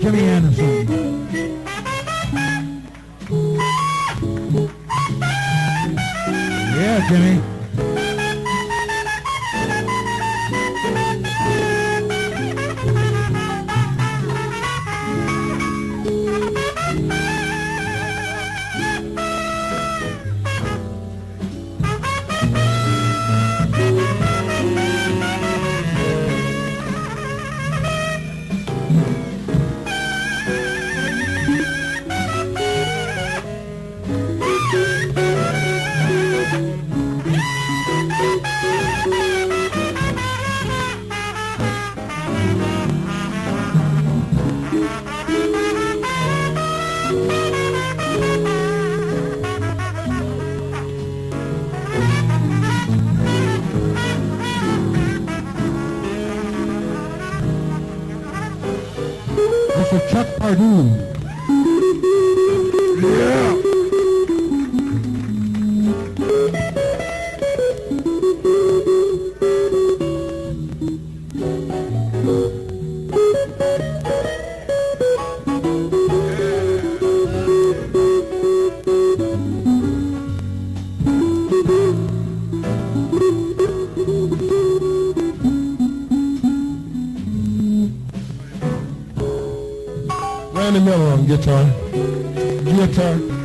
Jimmy Anderson. Yeah, Jimmy. Chuck Pardue. Yeah. Randy Miller on guitar.